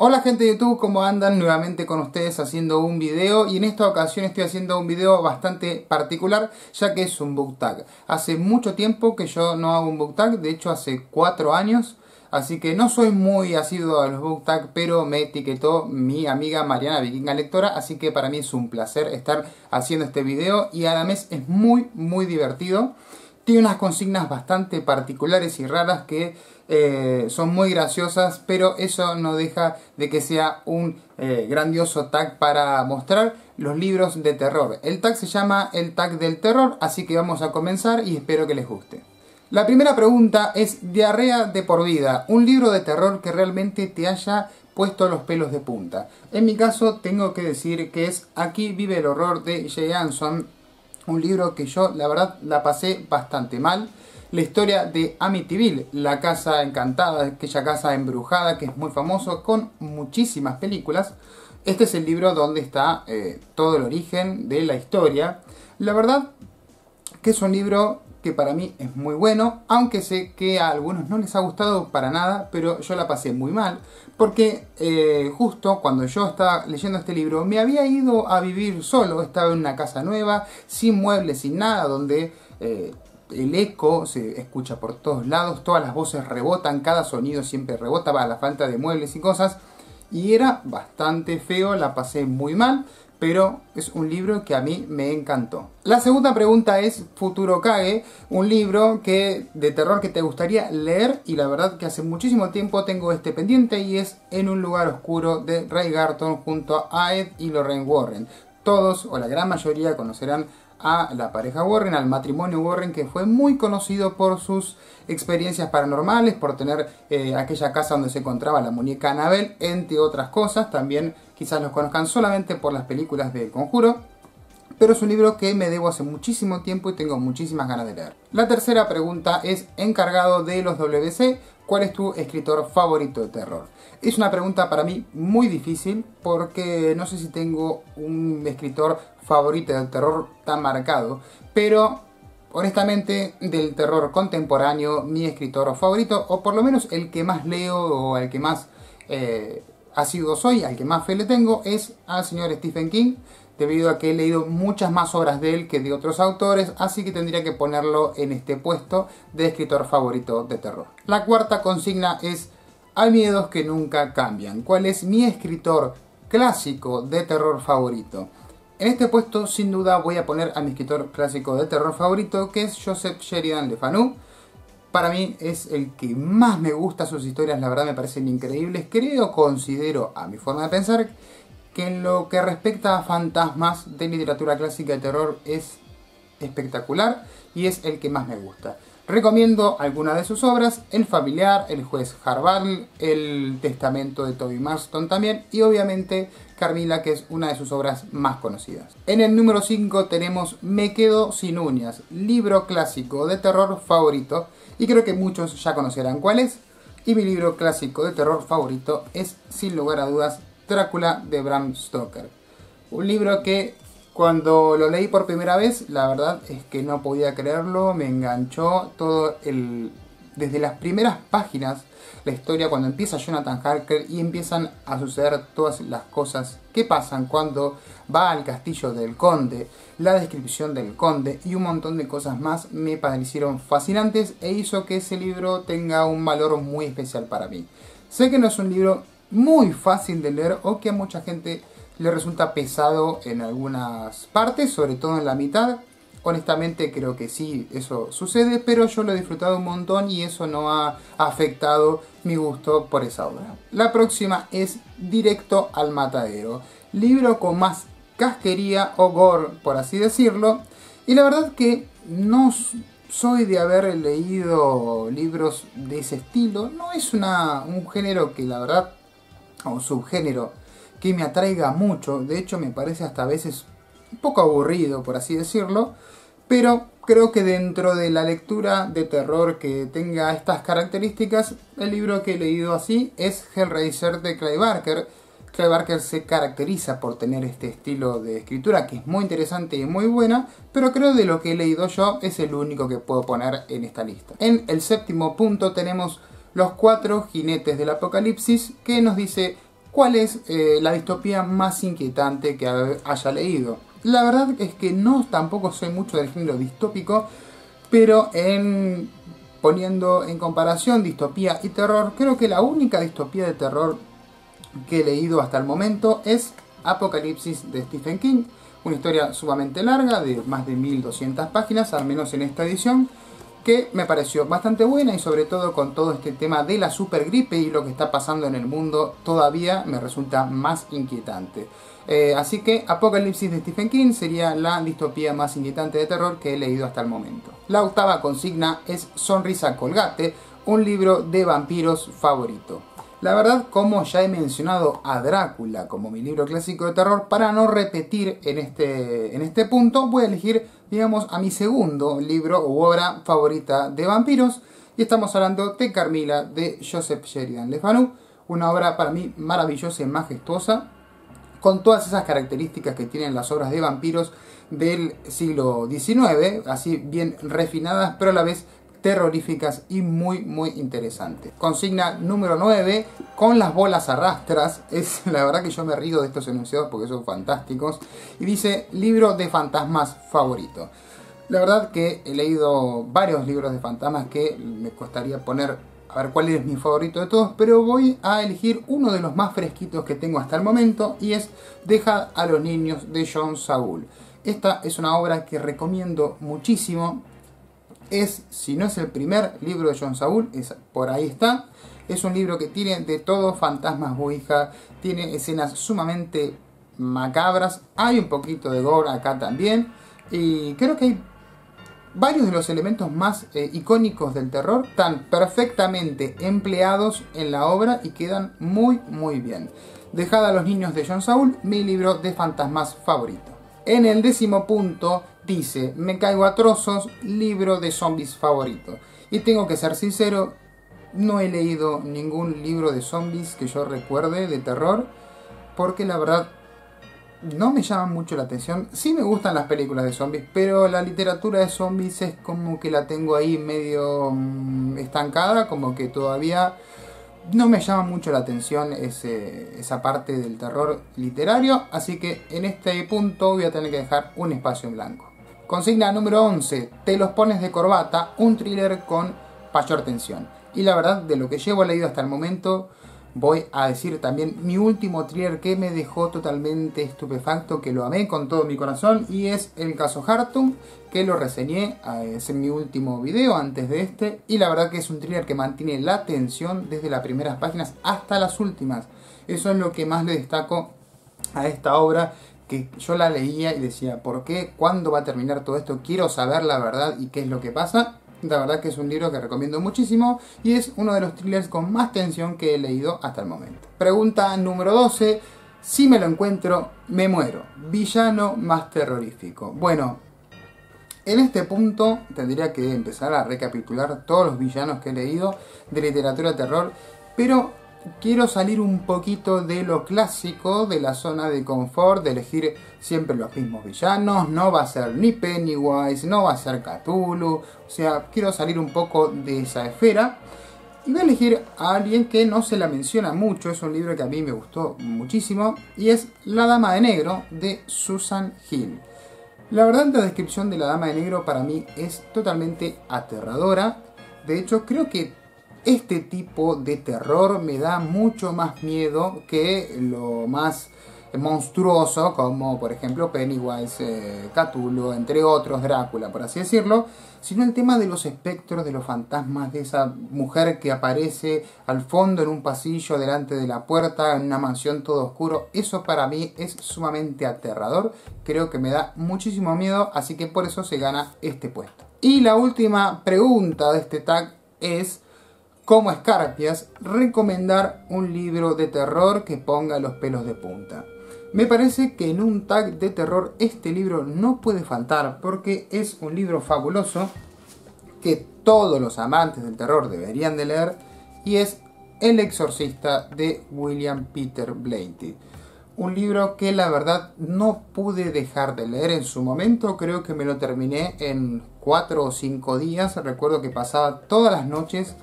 Hola gente de YouTube, ¿cómo andan? Nuevamente con ustedes haciendo un video, y en esta ocasión estoy haciendo un video bastante particular, ya que es un book tag. Hace mucho tiempo que yo no hago un book tag, de hecho hace 4 años, así que no soy muy asiduo a los book tag, pero me etiquetó mi amiga Mariana Vikinga Lectora, así que para mí es un placer estar haciendo este video y a la vez es muy divertido. Tiene unas consignas bastante particulares y raras que son muy graciosas, pero eso no deja de que sea un grandioso tag para mostrar los libros de terror. El tag se llama el tag del terror, así que vamos a comenzar y espero que les guste. La primera pregunta es: diarrea de por vida, un libro de terror que realmente te haya puesto los pelos de punta. En mi caso tengo que decir que es Aquí vive el horror de Jay Anson, un libro que yo la verdad la pasé bastante mal. La historia de Amityville, la casa encantada, aquella casa embrujada que es muy famoso, con muchísimas películas. Este es el libro donde está todo el origen de la historia. La verdad que es un libro que para mí es muy bueno, aunque sé que a algunos no les ha gustado para nada, pero yo la pasé muy mal, porque justo cuando yo estaba leyendo este libro me había ido a vivir solo, estaba en una casa nueva, sin muebles, sin nada, donde el eco se escucha por todos lados, todas las voces rebotan, cada sonido siempre rebota, va a la falta de muebles y cosas, y era bastante feo, la pasé muy mal, pero es un libro que a mí me encantó. La segunda pregunta es Futurokage, un libro de terror que te gustaría leer, y la verdad que hace muchísimo tiempo tengo este pendiente, y es En un lugar oscuro de Ray Garton junto a Ed y Lorraine Warren. Todos o la gran mayoría conocerán a la pareja Warren, al matrimonio Warren, que fue muy conocido por sus experiencias paranormales, por tener aquella casa donde se encontraba la muñeca Annabelle, entre otras cosas. También quizás los conozcan solamente por las películas de Conjuro, pero es un libro que me debo hace muchísimo tiempo y tengo muchísimas ganas de leer. La tercera pregunta es Encargado de los WC, ¿cuál es tu escritor favorito de terror? Es una pregunta para mí muy difícil, porque no sé si tengo un escritor favorito del terror tan marcado, pero honestamente del terror contemporáneo mi escritor favorito, o por lo menos el que más leo o el que más asiduo soy, al que más fe le tengo, es al señor Stephen King, debido a que he leído muchas más obras de él que de otros autores, así que tendría que ponerlo en este puesto de escritor favorito de terror. La cuarta consigna es: hay miedos que nunca cambian, ¿cuál es mi escritor clásico de terror favorito? En este puesto sin duda voy a poner a mi escritor clásico de terror favorito, que es Joseph Sheridan Le Fanu. Para mí es el que más me gusta, sus historias la verdad me parecen increíbles. Considero, a mi forma de pensar, que en lo que respecta a fantasmas de literatura clásica de terror es espectacular y es el que más me gusta. Recomiendo algunas de sus obras: El Familiar, El Juez Harval, El Testamento de Toby Marston también, y obviamente Carmilla, que es una de sus obras más conocidas. En el número 5 tenemos Me quedo sin uñas, libro clásico de terror favorito, y creo que muchos ya conocerán cuál es, y mi libro clásico de terror favorito es, sin lugar a dudas, Drácula de Bram Stoker. Un libro que cuando lo leí por primera vez, la verdad es que no podía creerlo, me enganchó todo desde las primeras páginas, la historia cuando empieza Jonathan Harker y empiezan a suceder todas las cosas que pasan cuando va al castillo del conde, la descripción del conde y un montón de cosas más me parecieron fascinantes e hizo que ese libro tenga un valor muy especial para mí. Sé que no es un libro muy fácil de leer o que a mucha gente le resulta pesado en algunas partes, sobre todo en la mitad. Honestamente creo que sí, eso sucede, pero yo lo he disfrutado un montón y eso no ha afectado mi gusto por esa obra. La próxima es Directo al matadero, libro con más casquería o gore, por así decirlo, y la verdad que no soy de haber leído libros de ese estilo. No es un género que la verdad, o subgénero, que me atraiga mucho. De hecho me parece hasta a veces un poco aburrido, por así decirlo, pero creo que dentro de la lectura de terror que tenga estas características, el libro que he leído así es Hellraiser de Clive Barker. Clive Barker se caracteriza por tener este estilo de escritura que es muy interesante y muy buena, pero creo de lo que he leído yo es el único que puedo poner en esta lista. En el séptimo punto tenemos Los 4 jinetes del Apocalipsis, que nos dice: cuál es la distopía más inquietante que haya leído. La verdad es que no tampoco soy mucho del género distópico, pero poniendo en comparación distopía y terror, creo que la única distopía de terror que he leído hasta el momento es Apocalipsis de Stephen King. Una historia sumamente larga, de más de 1200 páginas, al menos en esta edición, que me pareció bastante buena, y sobre todo con todo este tema de la supergripe y lo que está pasando en el mundo todavía me resulta más inquietante. Así que Apocalipsis de Stephen King sería la distopía más inquietante de terror que he leído hasta el momento. La octava consigna es Sonrisa Colgate, un libro de vampiros favorito. La verdad, como ya he mencionado a Drácula como mi libro clásico de terror, para no repetir en este punto, voy a elegir, digamos, a mi segundo libro u obra favorita de vampiros. Y estamos hablando de Carmilla, de Joseph Sheridan Le Fanu. Una obra para mí maravillosa y majestuosa, con todas esas características que tienen las obras de vampiros del siglo XIX, así bien refinadas, pero a la vez terroríficas y muy muy interesantes. Consigna número 9, con las bolas arrastras. Es la verdad que yo me río de estos enunciados porque son fantásticos. Y dice, libro de fantasmas favorito. La verdad que he leído varios libros de fantasmas que me costaría poner a ver cuál es mi favorito de todos, pero voy a elegir uno de los más fresquitos que tengo hasta el momento, y es Dejad a los niños, de John Saul. Esta es una obra que recomiendo muchísimo. Es, si no es el primer libro de John Saul, es, por ahí está. Es un libro que tiene de todo, fantasmas, ouija, tiene escenas sumamente macabras, hay un poquito de gore acá también, y creo que hay varios de los elementos más icónicos del terror tan perfectamente empleados en la obra y quedan muy muy bien. Dejad a los niños, de John Saul, mi libro de fantasmas favorito. En el 10º punto dice, me caigo a trozos, libro de zombies favorito. Y tengo que ser sincero, no he leído ningún libro de zombies que yo recuerde de terror, porque la verdad no me llaman mucho la atención. Sí me gustan las películas de zombies, pero la literatura de zombies es como que la tengo ahí medio estancada, como que todavía no me llama mucho la atención esa parte del terror literario. Así que en este punto voy a tener que dejar un espacio en blanco. Consigna número 11, Te los pones de corbata, un thriller con mayor tensión. Y la verdad, de lo que llevo leído hasta el momento, voy a decir también mi último thriller que me dejó totalmente estupefacto, que lo amé con todo mi corazón, y es El caso Hartung, que lo reseñé en mi último video antes de este. Y la verdad que es un thriller que mantiene la tensión desde las primeras páginas hasta las últimas. Eso es lo que más le destaco a esta obra, que yo la leía y decía, ¿por qué? ¿Cuándo va a terminar todo esto? Quiero saber la verdad y qué es lo que pasa. La verdad que es un libro que recomiendo muchísimo, y es uno de los thrillers con más tensión que he leído hasta el momento. Pregunta número 12, si me lo encuentro, me muero. Villano más terrorífico. Bueno, en este punto tendría que empezar a recapitular todos los villanos que he leído de literatura de terror, pero quiero salir un poquito de lo clásico, de la zona de confort, de elegir siempre los mismos villanos. No va a ser ni Pennywise, no va a ser Cthulhu, o sea, quiero salir un poco de esa esfera. Y voy a elegir a alguien que no se la menciona mucho, es un libro que a mí me gustó muchísimo, y es La Dama de Negro, de Susan Hill. La verdad, la descripción de La Dama de Negro para mí es totalmente aterradora. De hecho, creo que este tipo de terror me da mucho más miedo que lo más monstruoso, como por ejemplo Pennywise, Cthulhu, entre otros, Drácula, por así decirlo, sino el tema de los espectros, de los fantasmas, de esa mujer que aparece al fondo en un pasillo, delante de la puerta, en una mansión todo oscuro. Eso para mí es sumamente aterrador, creo que me da muchísimo miedo, así que por eso se gana este puesto. Y la última pregunta de este tag es, como escarpias, recomendar un libro de terror que ponga los pelos de punta. Me parece que en un tag de terror este libro no puede faltar, porque es un libro fabuloso que todos los amantes del terror deberían de leer, y es El exorcista, de William Peter Blatty. Un libro que la verdad no pude dejar de leer en su momento, creo que me lo terminé en 4 o 5 días, recuerdo que pasaba todas las noches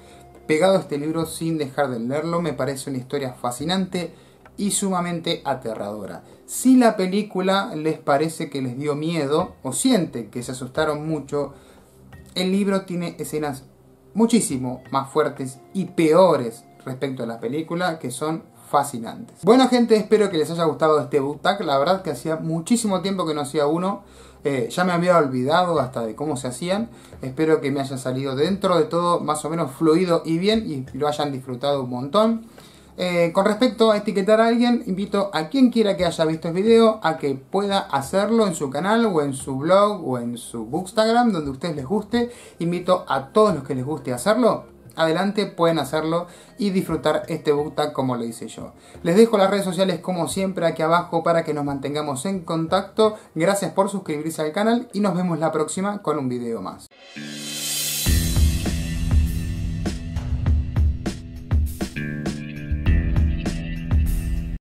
pegado a este libro sin dejar de leerlo. Me parece una historia fascinante, y sumamente aterradora. Si la película les parece que les dio miedo o sienten que se asustaron mucho, el libro tiene escenas muchísimo más fuertes y peores respecto a la película, que son fascinantes. Bueno gente, espero que les haya gustado este book tag. La verdad que hacía muchísimo tiempo que no hacía uno. Ya me había olvidado hasta de cómo se hacían. Espero que me haya salido dentro de todo más o menos fluido y bien, y lo hayan disfrutado un montón. Con respecto a etiquetar a alguien, invito a quien quiera que haya visto el video a que pueda hacerlo en su canal o en su blog o en su bookstagram, donde a ustedes les guste. Invito a todos los que les guste hacerlo. Adelante, pueden hacerlo y disfrutar este book tag como lo hice yo. Les dejo las redes sociales como siempre aquí abajo para que nos mantengamos en contacto. Gracias por suscribirse al canal y nos vemos la próxima con un video más.